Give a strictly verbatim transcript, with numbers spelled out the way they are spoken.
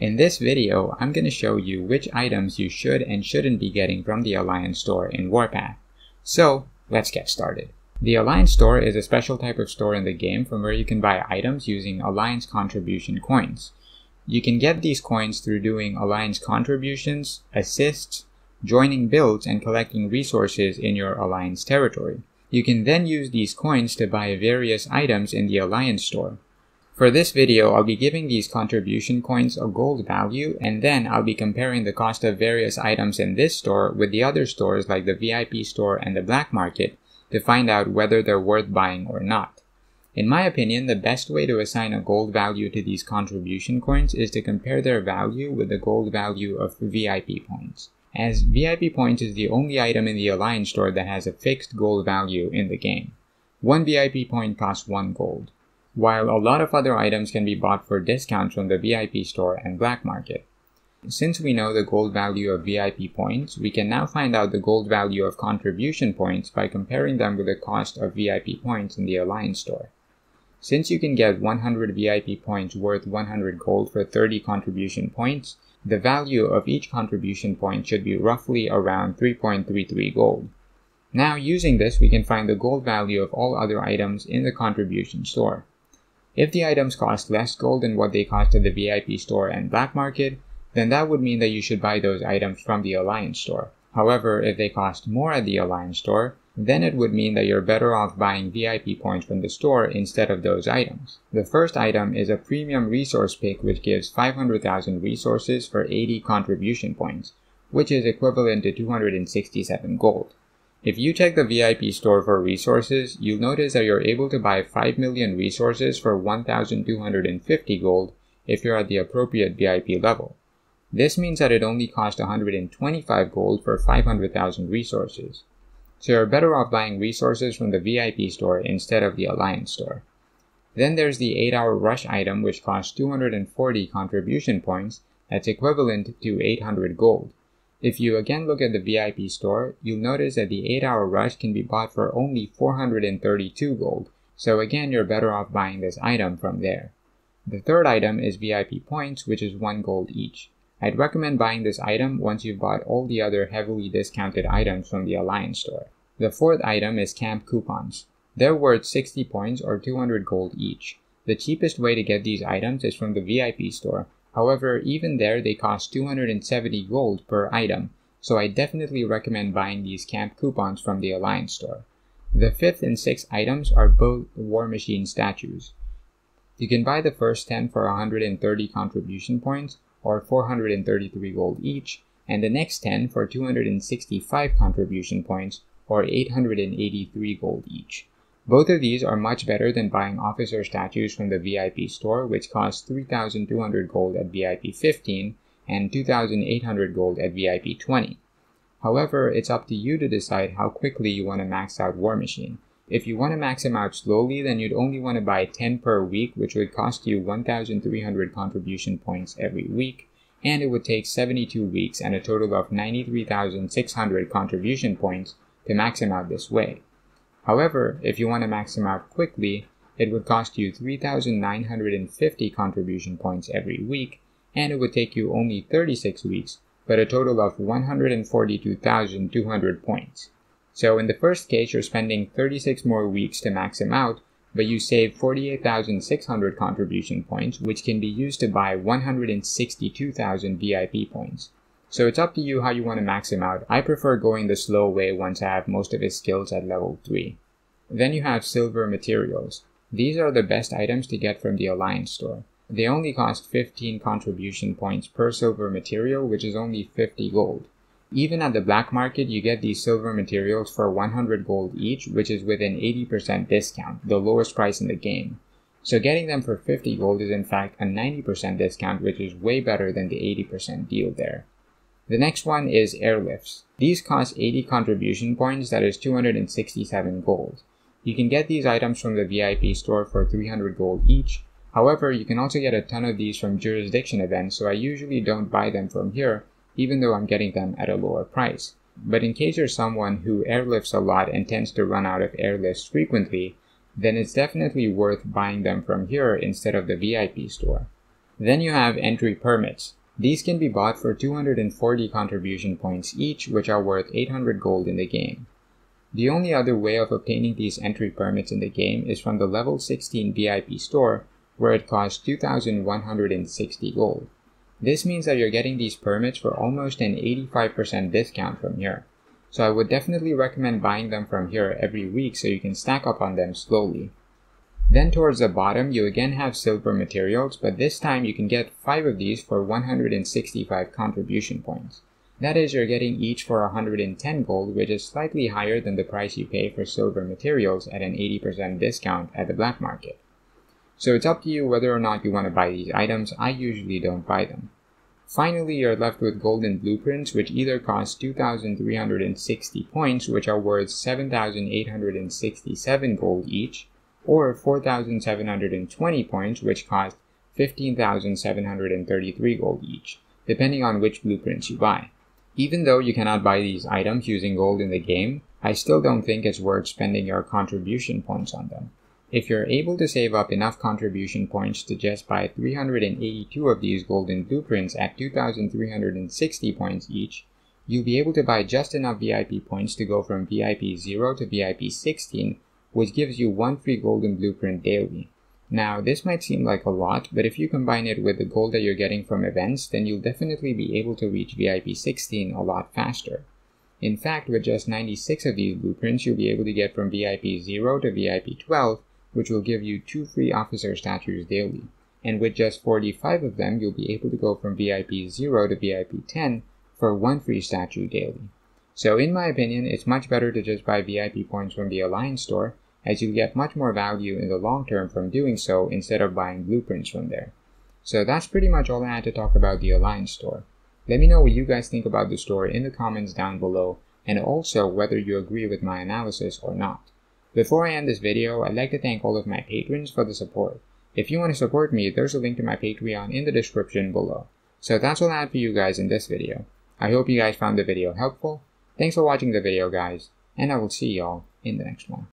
In this video, I'm going to show you which items you should and shouldn't be getting from the Alliance store in Warpath. So, let's get started. The Alliance store is a special type of store in the game from where you can buy items using Alliance contribution coins. You can get these coins through doing Alliance contributions, assists, joining builds, and collecting resources in your Alliance territory. You can then use these coins to buy various items in the Alliance store. For this video, I'll be giving these contribution coins a gold value, and then I'll be comparing the cost of various items in this store with the other stores like the V I P store and the black market to find out whether they're worth buying or not. In my opinion, the best way to assign a gold value to these contribution coins is to compare their value with the gold value of V I P points, as V I P points is the only item in the Alliance store that has a fixed gold value in the game. One V I P point costs one gold, while a lot of other items can be bought for discounts from the V I P store and black market. Since we know the gold value of V I P points, we can now find out the gold value of contribution points by comparing them with the cost of V I P points in the Alliance store. Since you can get one hundred V I P points worth one hundred gold for thirty contribution points, the value of each contribution point should be roughly around three point three three gold. Now using this, we can find the gold value of all other items in the contribution store. If the items cost less gold than what they cost at the V I P store and black market, then that would mean that you should buy those items from the Alliance store. However, if they cost more at the Alliance store, then it would mean that you're better off buying V I P points from the store instead of those items. The first item is a premium resource pick which gives five hundred thousand resources for eighty contribution points, which is equivalent to two hundred sixty-seven gold. If you check the V I P store for resources, you'll notice that you're able to buy five million resources for one thousand two hundred fifty gold if you're at the appropriate V I P level. This means that it only costs one hundred twenty-five gold for five hundred thousand resources. So you're better off buying resources from the V I P store instead of the Alliance store. Then there's the eight hour rush item which costs two hundred forty contribution points, that's equivalent to eight hundred gold. If you again look at the V I P store, you'll notice that the eight hour rush can be bought for only four hundred thirty-two gold, so again you're better off buying this item from there. The third item is V I P points, which is one gold each. I'd recommend buying this item once you've bought all the other heavily discounted items from the Alliance store. The fourth item is camp coupons. They're worth sixty points or two hundred gold each. The cheapest way to get these items is from the V I P store. However, even there they cost two hundred seventy gold per item, so I definitely recommend buying these camp coupons from the Alliance store. The fifth and sixth items are both War Machine statues. You can buy the first ten for one hundred thirty contribution points, or four hundred thirty-three gold each, and the next ten for two hundred sixty-five contribution points, or eight hundred eighty-three gold each. Both of these are much better than buying officer statues from the V I P store, which cost three thousand two hundred gold at V I P fifteen and two thousand eight hundred gold at V I P twenty. However, it's up to you to decide how quickly you want to max out War Machine. If you want to max him out slowly, then you'd only want to buy ten per week, which would cost you one thousand three hundred contribution points every week, and it would take seventy-two weeks and a total of ninety-three thousand six hundred contribution points to max him out this way. However, if you want to max them out quickly, it would cost you three thousand nine hundred fifty contribution points every week, and it would take you only thirty-six weeks, but a total of one hundred forty-two thousand two hundred points. So in the first case, you're spending thirty-six more weeks to max them out, but you save forty-eight thousand six hundred contribution points, which can be used to buy one hundred sixty-two thousand V I P points. So it's up to you how you want to max him out. I prefer going the slow way once I have most of his skills at level three. Then you have silver materials. These are the best items to get from the Alliance store. They only cost fifteen contribution points per silver material, which is only fifty gold. Even at the black market, you get these silver materials for one hundred gold each, which is with an eighty percent discount, the lowest price in the game. So getting them for fifty gold is in fact a ninety percent discount, which is way better than the eighty percent deal there. The next one is airlifts. These cost eighty contribution points, that is two hundred sixty-seven gold. You can get these items from the V I P store for three hundred gold each. However, you can also get a ton of these from jurisdiction events, so I usually don't buy them from here, even though I'm getting them at a lower price. But in case you're someone who airlifts a lot and tends to run out of airlifts frequently, then it's definitely worth buying them from here instead of the V I P store. Then you have entry permits. These can be bought for two hundred forty contribution points each, which are worth eight hundred gold in the game. The only other way of obtaining these entry permits in the game is from the level sixteen V I P store, where it costs two thousand one hundred sixty gold. This means that you're getting these permits for almost an eighty-five percent discount from here. So I would definitely recommend buying them from here every week so you can stack up on them slowly. Then towards the bottom, you again have silver materials, but this time you can get five of these for one hundred sixty-five contribution points. That is, you're getting each for one hundred ten gold, which is slightly higher than the price you pay for silver materials at an eighty percent discount at the black market. So it's up to you whether or not you want to buy these items. I usually don't buy them. Finally, you're left with golden blueprints, which either cost two thousand three hundred sixty points, which are worth seven thousand eight hundred sixty-seven gold each, or four thousand seven hundred twenty points, which cost fifteen thousand seven hundred thirty-three gold each, depending on which blueprints you buy. Even though you cannot buy these items using gold in the game, I still don't think it's worth spending your contribution points on them. If you're able to save up enough contribution points to just buy three hundred eighty-two of these golden blueprints at two thousand three hundred sixty points each, you'll be able to buy just enough V I P points to go from V I P zero to V I P sixteen, which gives you one free golden blueprint daily. Now, this might seem like a lot, but if you combine it with the gold that you're getting from events, then you'll definitely be able to reach V I P sixteen a lot faster. In fact, with just ninety-six of these blueprints, you'll be able to get from V I P zero to V I P twelve, which will give you two free officer statues daily. And with just forty-five of them, you'll be able to go from V I P zero to V I P ten for one free statue daily. So in my opinion, it's much better to just buy V I P points from the Alliance store, as you get much more value in the long term from doing so instead of buying blueprints from there. So that's pretty much all I had to talk about the Alliance store. Let me know what you guys think about the store in the comments down below, and also whether you agree with my analysis or not. Before I end this video, I'd like to thank all of my patrons for the support. If you want to support me, there's a link to my Patreon in the description below. So that's all I had for you guys in this video. I hope you guys found the video helpful. Thanks for watching the video, guys, and I will see y'all in the next one.